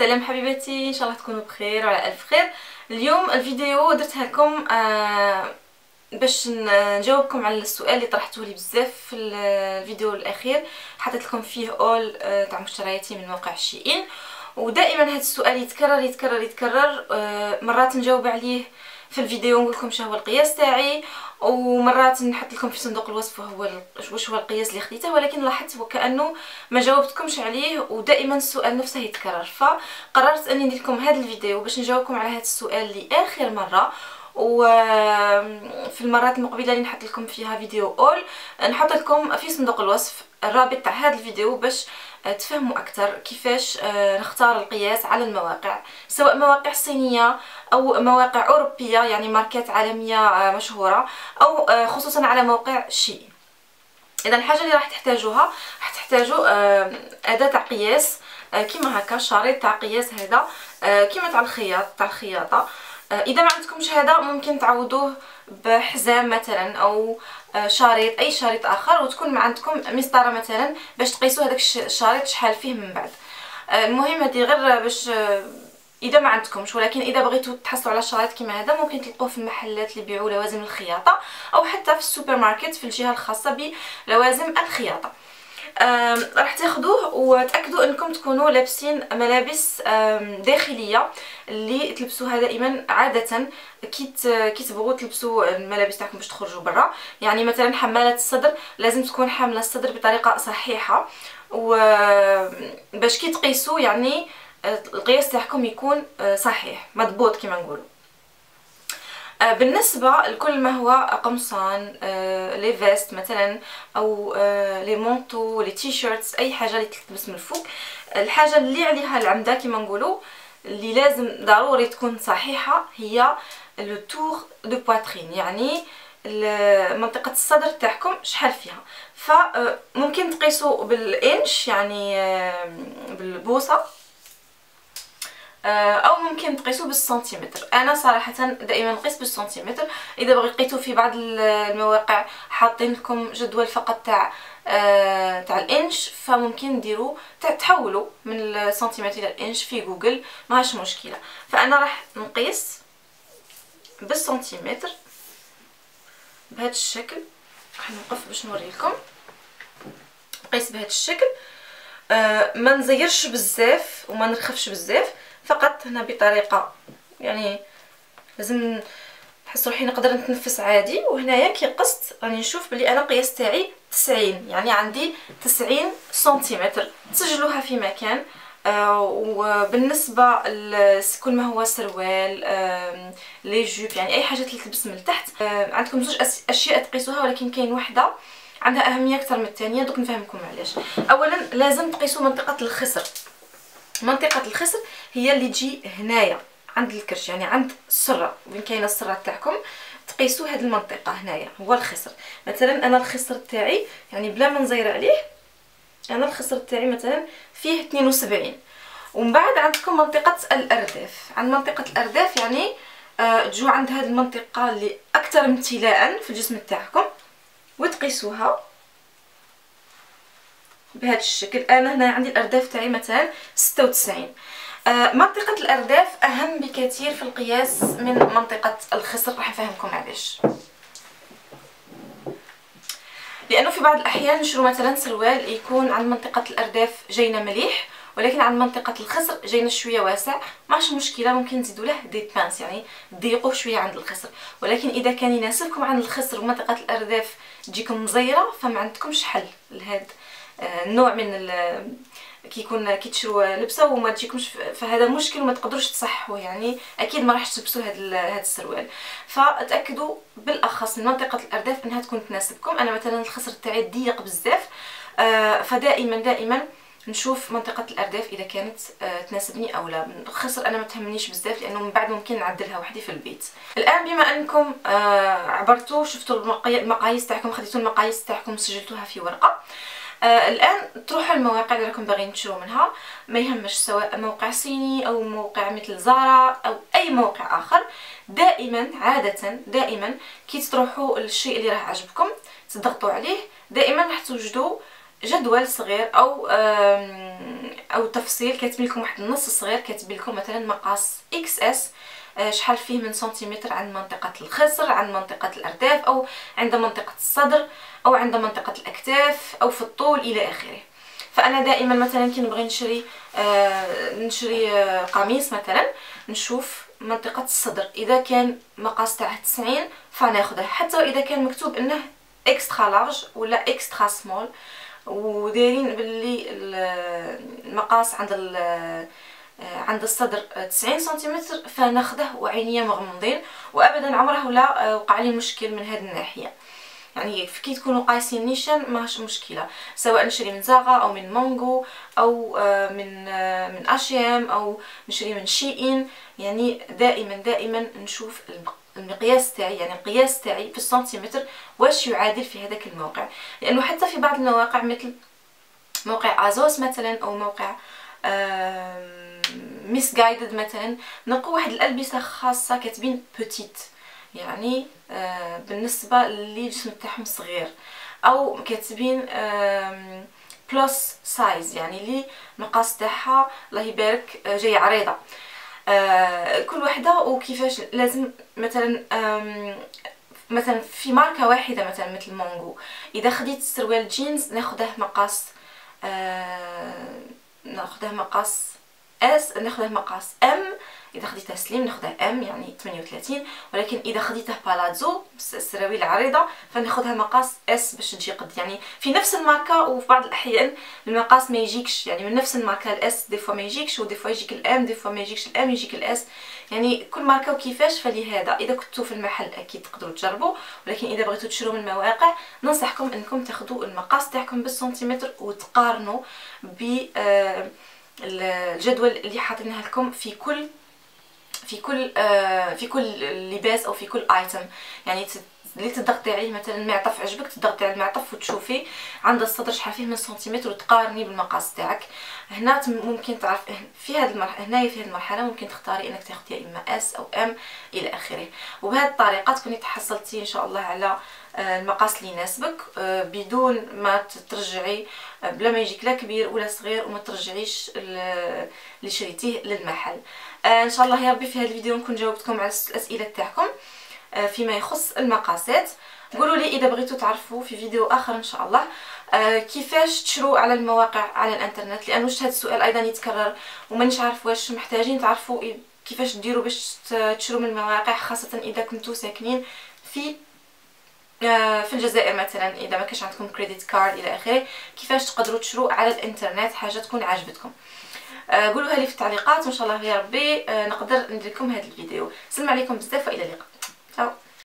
السلام حبيباتي، ان شاء الله تكونوا بخير وعلى الف خير. اليوم الفيديو درتها لكم باش نجاوبكم على السؤال اللي طرحته لي بزاف في الفيديو الاخير. حطيت لكم فيه اول تاع مشترياتي من موقع شيئين، ودائما هذا السؤال يتكرر يتكرر يتكرر. مرات نجاوب عليه في الفيديو نقول لكم شنو هو القياس تاعي، ومرات نحط لكم في صندوق الوصف واش هو القياس اللي خديته، ولكن لاحظت وكانه ما جاوبتكمش عليه ودائما السؤال نفسه يتكرر. فقررت اني ندير لكم هذا الفيديو باش نجاوبكم على هذا السؤال لاخر مره، وفي المرات المقبله اللي نحط لكم فيها فيديو اول نحط لكم في صندوق الوصف الرابط تاع هذا الفيديو باش تفهموا اكثر كيفاش نختار القياس على المواقع، سواء مواقع صينيه او مواقع اوروبيه يعني ماركات عالميه مشهوره، او خصوصا على موقع شي. اذا الحاجه اللي راح تحتاجوها، راح تحتاجوا اداه تاع قياس كيما هكا، شريط تاع قياس هذا كيما تاع الخياط تاع الخياطه. اذا ما عندكمش هذا ممكن تعوضوه بحزام مثلا او شريط، اي شريط اخر، وتكون عندكم مسطره مثلا باش تقيسوا هذاك الشريط شحال فيه من بعد. المهم هذه غير باش اذا ما عندكمش، ولكن اذا بغيتوا تحصلوا على شريط كيما هذا ممكن تلقوه في المحلات اللي يبيعوا لوازم الخياطه، او حتى في السوبر ماركت في الجهه الخاصه بلوازم الخياطه. راح تاخذوه، وتاكدوا انكم تكونوا لابسين ملابس داخليه اللي تلبسوها دائما عاده كي تبغوا تلبسوا الملابس تاعكم باش تخرجوا برا. يعني مثلا حماله الصدر لازم تكون حامله الصدر بطريقه صحيحه، وباش كي تقيسوا يعني القياس تاعكم يكون صحيح مضبوط كما نقولوا. بالنسبه لكل ما هو قمصان، لي فيست مثلا، او لي مونطو، لي تي شيرتس، اي حاجه اللي تلبس من الفوق، الحاجه اللي عليها العمده كما نقولوا اللي لازم ضروري تكون صحيحه هي لو تور دو بواترين، يعني منطقه الصدر تاعكم شحال فيها. فممكن تقيسوا بالانش يعني بالبوصه، او ممكن تقيسوا بالسنتيمتر. انا صراحه دائما نقيس بالسنتيمتر. اذا بغيتوا في بعض المواقع حاطين لكم جدول فقط تاع الانش، فممكن ديروا تحولوا من السنتيمتر الى الانش في جوجل، ماهاش مشكله. فانا راح نقيس بالسنتيمتر بهذا الشكل، راح نوقف باش نوريكم. نقيس بهذا الشكل، ما نزيرش بزاف وما نرخفش بزاف، فقط هنا بطريقه يعني لازم نحس روحي نقدر نتنفس عادي. وهنايا كي قست راني نشوف بلي انا القياس تاعي 90، يعني عندي 90 سنتيمتر. تسجلوها في مكان. وبالنسبه لكل ما هو سروال، لي جوب، يعني اي حاجه تلبس من تحت، عندكم زوج اشياء تقيسوها، ولكن كاين وحده عندها اهميه اكثر من الثانيه، دوك نفهمكم علاش. اولا لازم تقيسوا منطقه الخصر. منطقه الخصر هي اللي تجي هنايا عند الكرش، يعني عند السره، وين كاينه السره تاعكم تقيسوا هذه المنطقه. هنايا هو الخصر. مثلا انا الخصر تاعي يعني بلا ما نزير عليه، انا الخصر تاعي مثلا فيه 72. ومن بعد عندكم منطقه الارداف. عند منطقه الارداف يعني تجوا عند هذه المنطقه اللي اكثر امتلاءا في الجسم تاعكم، وتقيسوها بهذا الشكل. انا هنا عندي الارداف تاعي مثلا 96. منطقه الارداف اهم بكثير في القياس من منطقه الخصر، راح نفهمكم علاش. لانه في بعض الاحيان نشرو مثلا سروال يكون عند منطقه الارداف جاينا مليح، ولكن عند منطقه الخصر جاينا شويه واسع، ماشي مشكله، ممكن تزيدوا له دي بانس يعني ضيقوه شويه عند الخصر. ولكن اذا كان يناسبكم عند الخصر ومنطقه الارداف تجيكم مزيره، فما عندكمش حل لهذا النوع من كيكون كيتشروا لبسه وما تجيكمش، فهذا مشكل وما تقدروش تصحوا، يعني اكيد ما راحش تلبسوا هذا السروال. فتاكدوا بالاخص من منطقه الارداف انها تكون تناسبكم. انا مثلا الخصر تاعي ضيق بزاف، فدائما دائما نشوف منطقه الارداف اذا كانت تناسبني او لا. الخصر انا ما تهمنيش بزاف، لانه من بعد ممكن نعدلها وحدي في البيت. الان بما انكم عبرتوا شفتوا المقاييس تاعكم، خديتوا المقاييس تاعكم سجلتوها في ورقه، الان تروحوا المواقع اللي راكم باغيين تشرو منها، ما يهمش سواء موقع صيني او موقع مثل زارا او اي موقع اخر. دائما عاده دائما كي تروحوا للشيء اللي راه عجبكم تضغطوا عليه، دائما راح توجدوا جدول صغير او تفصيل كاتب لكم واحد النص صغير، كاتب لكم مثلا مقاس اكس اس شحال فيه من سنتيمتر عند منطقه الخصر، عند منطقه الارداف، او عند منطقه الصدر، او عند منطقه الاكتاف، او في الطول الى اخره. فانا دائما مثلا كنبغي نشري قميص مثلا، نشوف منطقه الصدر، اذا كان مقاس تاعه 90 فناخذه، حتى اذا كان مكتوب انه اكسترا لارج ولا اكسترا سمول، ودايرين باللي المقاس عند الصدر 90 سنتيمتر فناخده وعينيه مغمضين، وابدا عمره لا وقع لي مشكل من هذه الناحيه. يعني كي تكونوا قايسين نيشان ماهيش مشكله، سواء نشري من زاغا او من مونغو او من اشيام او نشري من شيئين. يعني دائما نشوف المقياس تاعي، يعني القياس تاعي في السنتيمتر واش يعادل في هذاك الموقع، لانه حتى في بعض المواقع مثل موقع ازوس مثلا او موقع ميس جايدد مثلا، نلقاو واحد الالبسه خاصه كاتبين بوتيت، يعني بالنسبه للي الجسم تاعهم صغير، او كاتبين بلس سايز، يعني اللي مقاس تاعها الله يبارك جاي عريضه. كل وحده وكيفاش لازم مثلا في ماركه واحده، مثلا مثل مونغو، اذا خديت سروال جينز ناخذه مقاس اس، ناخذه مقاس ام، اذا خديته سليم ناخذه ام يعني 38، ولكن اذا خديته بالازو السراويل العريضه فناخذها مقاس اس باش نجي قد، يعني في نفس الماركه. وفي بعض الاحيان المقاس ما يجيكش، يعني من نفس الماركه الاس دي فوا ما يجيكش، ودي فوا يجيك الام، دي فوا ما يجيكش الام يجيك الاس، يعني كل ماركه وكيفاش. فلهذا اذا كنتوا في المحل اكيد تقدروا تجربوا، ولكن اذا بغيتوا تشروا من المواقع ننصحكم انكم تاخذوا المقاس تاعكم بالسنتيمتر وتقارنوا ب الجدول اللي حاطينها لكم في كل لباس او في كل ايتم. يعني اللي تضغطي عليه مثلا المعطف عجبك، تضغطي على المعطف وتشوفي عند الصدر شحال فيه من سنتيمتر وتقارني بالمقاس تاعك. هنا ممكن تعرف في هذه المرحله، هنايا في هذه المرحله ممكن تختاري انك تاخدي يا اما اس او ام الى اخره. وبهذه الطريقه تكوني تحصلتي ان شاء الله على المقاس اللي يناسبك بدون ما ترجعي، بلا ما يجيك لا كبير ولا صغير، وما ترجعيش اللي شريتيه للمحل. ان شاء الله يا ربي في هذا الفيديو نكون جاوبتكم على الاسئله تاعكم فيما يخص المقاسات. قولوا لي اذا بغيتوا تعرفوا في فيديو اخر ان شاء الله كيفاش تشروا على المواقع على الانترنت، لانه هذا السؤال ايضا يتكرر ومانيش عارف واش محتاجين تعرفوا كيفاش ديروا باش تشروا من المواقع، خاصه اذا كنتوا ساكنين في الجزائر مثلا، اذا ما كانش عندكم كريديت كارد الى اخره، كيفاش تقدروا تشروا على الانترنت حاجه تكون عاجبتكم. قولوها لي في التعليقات، وان شاء الله يا ربي نقدر ندير لكم هذا الفيديو. سلام عليكم بزاف والى اللقاء.